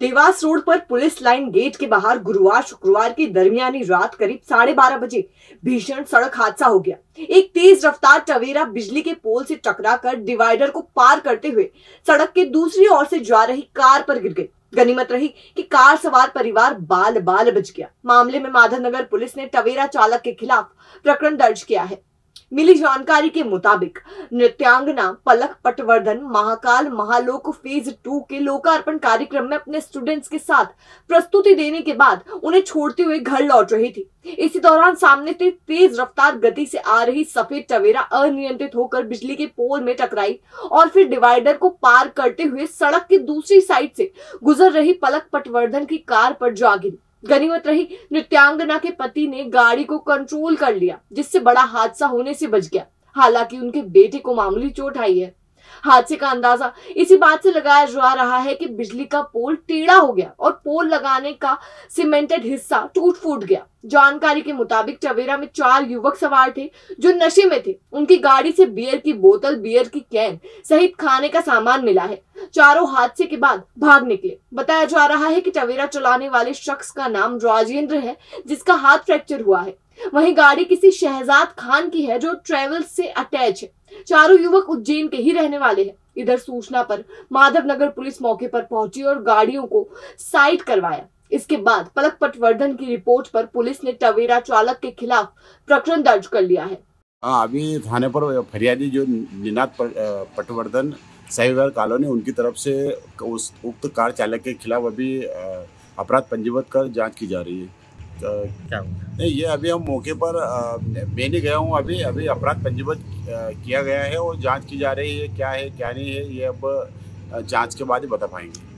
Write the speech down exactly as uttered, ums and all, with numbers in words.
Dewas road पर police line gate के बाहर गुरुवार शुक्रवार की दरमियानी रात करीब साढ़े बारह बजे भीषण सड़क हादसा हो गया। एक तेज रफ्तार टवेरा बिजली के पोल से टकराकर डिवाइडर को पार करते हुए सड़क के दूसरी ओर से जा रही कार पर गिर गई। गनीमत रही कि कार सवार परिवार बाल बाल बच गया। मामले में माधव नगर पुलिस ने टवेरा चालक के खिलाफ प्रकरण दर्ज किया है। मिली जानकारी के मुताबिक नृत्यांगना पलक पटवर्धन महाकाल महालोक फेज टू के लोकार्पण कार्यक्रम में अपने स्टूडेंट्स के साथ प्रस्तुति देने के बाद उन्हें छोड़ते हुए घर लौट रही थी। इसी दौरान सामने से तेज रफ्तार गति से आ रही सफेद टवेरा अनियंत्रित होकर बिजली के पोल में टकराई और फिर डिवाइडर को पार करते हुए सड़क की दूसरी साइड से गुजर रही पलक पटवर्धन की कार पर जा गिरी। गनीमत रही नृत्यांगना के पति ने गाड़ी को कंट्रोल कर लिया, जिससे बड़ा हादसा होने से बच गया। हालांकि उनके बेटे को मामूली चोट आई है। हादसे का अंदाजा इसी बात से लगाया जा रहा है कि बिजली का पोल टेढ़ा हो गया और पोल लगाने का सीमेंटेड हिस्सा टूट फूट गया। जानकारी के मुताबिक टवेरा में चार युवक सवार थे जो नशे में थे। उनकी गाड़ी से बियर की बोतल, बियर की कैन सहित खाने का सामान मिला है। चारों हादसे के बाद भाग निकले। बताया जा रहा है कि टवेरा चलाने वाले शख्स का नाम राजेंद्र है, जिसका हाथ फ्रैक्चर हुआ है। वहीं गाड़ी किसी शहजाद खान की है जो ट्रेवल्स से अटैच है। चारों युवक उज्जैन के ही रहने वाले हैं। इधर सूचना पर माधव नगर पुलिस मौके पर पहुंची और गाड़ियों को साइड करवाया। इसके बाद पलक पटवर्धन की रिपोर्ट पर पुलिस ने टवेरा चालक के खिलाफ प्रकरण दर्ज कर लिया है। अभी थाने पर फरियादी जो दिनाथ पटवर्धन साहिबगढ़ कॉलोनी, उनकी तरफ से उस उक्त कार चालक के खिलाफ अभी अपराध पंजीबद्ध कर जाँच की जा रही है। तो क्या नहीं, ये अभी हम मौके पर मैं नहीं गया हूँ। अभी अभी अपराध पंजीबद्ध किया गया है और जांच की जा रही है। क्या है क्या नहीं है ये अब जांच के बाद ही बता पाएंगे।